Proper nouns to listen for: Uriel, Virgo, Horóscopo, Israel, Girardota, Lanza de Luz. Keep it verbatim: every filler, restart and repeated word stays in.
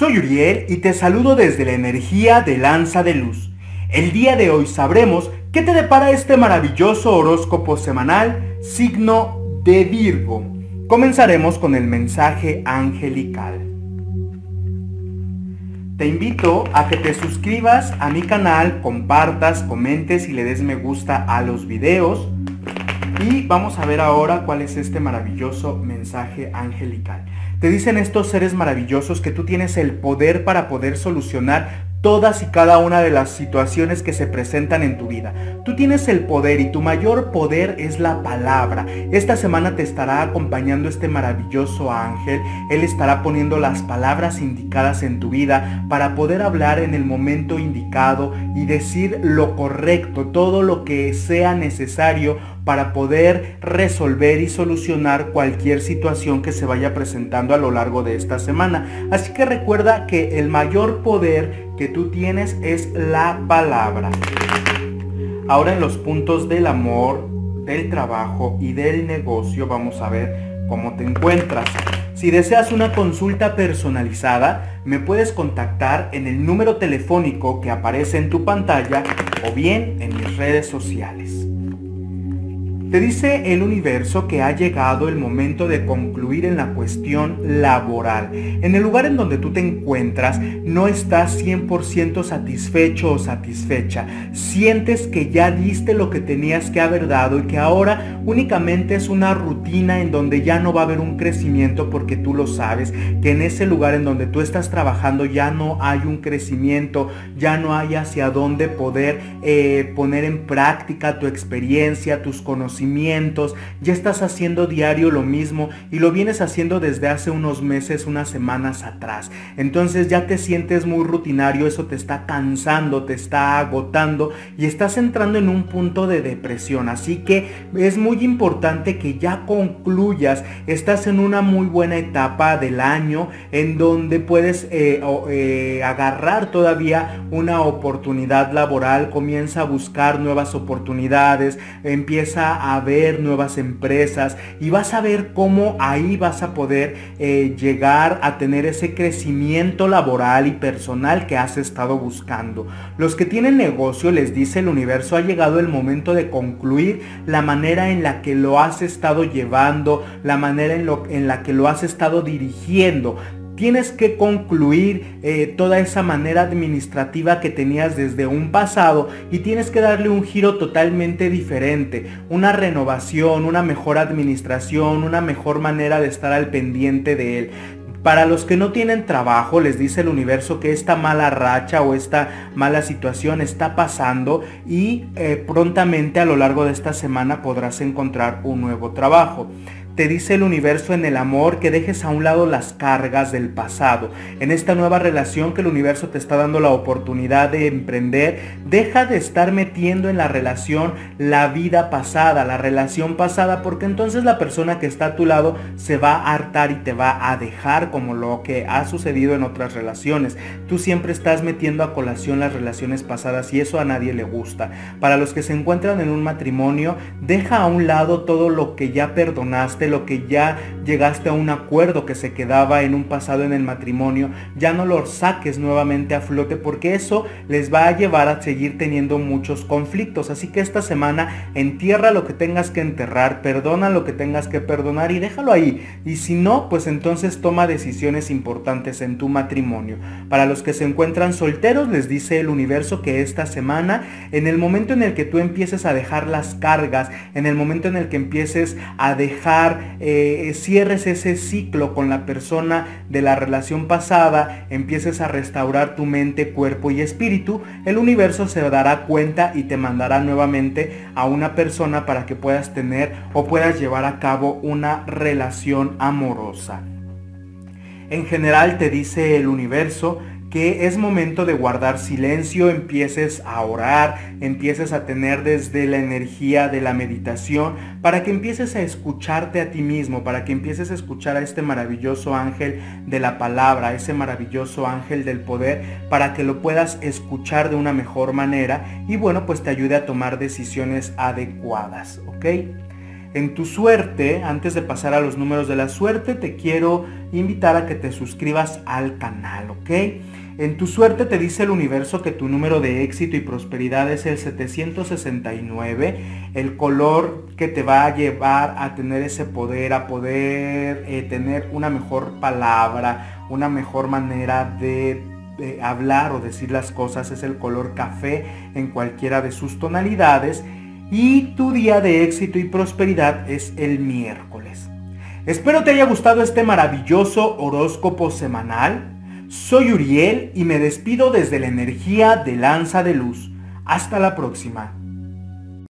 Soy Uriel y te saludo desde la energía de Lanza de Luz. El día de hoy sabremos qué te depara este maravilloso horóscopo semanal, signo de Virgo. Comenzaremos con el mensaje angelical. Te invito a que te suscribas a mi canal, compartas, comentes y le des me gusta a los videos. Y vamos a ver ahora cuál es este maravilloso mensaje angelical. Te dicen estos seres maravillosos que tú tienes el poder para poder solucionar todas y cada una de las situaciones que se presentan en tu vida. Tú tienes el poder y tu mayor poder es la palabra. Esta semana te estará acompañando este maravilloso ángel. Él estará poniendo las palabras indicadas en tu vida para poder hablar en el momento indicado y decir lo correcto, todo lo que sea necesario para poder resolver y solucionar cualquier situación que se vaya presentando a lo largo de esta semana. Así que recuerda que el mayor poder que tú tienes es la palabra. Ahora, en los puntos del amor, del trabajo y del negocio, vamos a ver cómo te encuentras. Si deseas una consulta personalizada, me puedes contactar en el número telefónico que aparece en tu pantalla o bien en mis redes sociales. Te dice el universo que ha llegado el momento de concluir en la cuestión laboral. En el lugar en donde tú te encuentras no estás cien por ciento satisfecho o satisfecha. Sientes que ya diste lo que tenías que haber dado y que ahora únicamente es una rutina en donde ya no va a haber un crecimiento, porque tú lo sabes, que en ese lugar en donde tú estás trabajando ya no hay un crecimiento, ya no hay hacia dónde poder eh, poner en práctica tu experiencia, tus conocimientos. Ya estás haciendo diario lo mismo y lo vienes haciendo desde hace unos meses, unas semanas atrás. Entonces ya te sientes muy rutinario, eso te está cansando, te está agotando y estás entrando en un punto de depresión. Así que es muy importante que ya concluyas. Estás en una muy buena etapa del año en donde puedes eh, o, eh, agarrar todavía una oportunidad laboral. Comienza a buscar nuevas oportunidades, empieza a a ver nuevas empresas y vas a ver cómo ahí vas a poder eh, llegar a tener ese crecimiento laboral y personal que has estado buscando. Los que tienen negocio, les dice el universo, ha llegado el momento de concluir la manera en la que lo has estado llevando, la manera en, lo, en la que lo has estado dirigiendo. Tienes que concluir eh, toda esa manera administrativa que tenías desde un pasado y tienes que darle un giro totalmente diferente, una renovación, una mejor administración, una mejor manera de estar al pendiente de él. Para los que no tienen trabajo, les dice el universo que esta mala racha o esta mala situación está pasando y eh, prontamente a lo largo de esta semana podrás encontrar un nuevo trabajo. Te dice el universo en el amor que dejes a un lado las cargas del pasado. En esta nueva relación que el universo te está dando la oportunidad de emprender, deja de estar metiendo en la relación la vida pasada, la relación pasada, porque entonces la persona que está a tu lado se va a hartar y te va a dejar, como lo que ha sucedido en otras relaciones. Tú siempre estás metiendo a colación las relaciones pasadas y eso a nadie le gusta. Para los que se encuentran en un matrimonio, deja a un lado todo lo que ya perdonaste, lo que ya llegaste a un acuerdo que se quedaba en un pasado en el matrimonio, ya no lo saques nuevamente a flote, porque eso les va a llevar a seguir teniendo muchos conflictos. Así que esta semana entierra lo que tengas que enterrar, perdona lo que tengas que perdonar y déjalo ahí. Y si no, pues entonces toma decisiones importantes en tu matrimonio. Para los que se encuentran solteros, les dice el universo que esta semana, en el momento en el que tú empieces a dejar las cargas, en el momento en el que empieces a dejar Eh, cierres ese ciclo con la persona de la relación pasada, empieces a restaurar tu mente, cuerpo y espíritu, el universo se dará cuenta y te mandará nuevamente a una persona para que puedas tener o puedas llevar a cabo una relación amorosa. En general, te dice el universo que es momento de guardar silencio, empieces a orar, empieces a tener desde la energía de la meditación, para que empieces a escucharte a ti mismo, para que empieces a escuchar a este maravilloso ángel de la palabra, ese maravilloso ángel del poder, para que lo puedas escuchar de una mejor manera y bueno, pues te ayude a tomar decisiones adecuadas, ¿ok? En tu suerte, antes de pasar a los números de la suerte, te quiero invitar a que te suscribas al canal, ¿ok? En tu suerte te dice el universo que tu número de éxito y prosperidad es el setecientos sesenta y nueve, el color que te va a llevar a tener ese poder, a poder eh, tener una mejor palabra, una mejor manera de de hablar o decir las cosas es el color café en cualquiera de sus tonalidades. Y tu día de éxito y prosperidad es el miércoles. Espero te haya gustado este maravilloso horóscopo semanal. Soy Uriel y me despido desde la energía de Lanza de Luz. Hasta la próxima.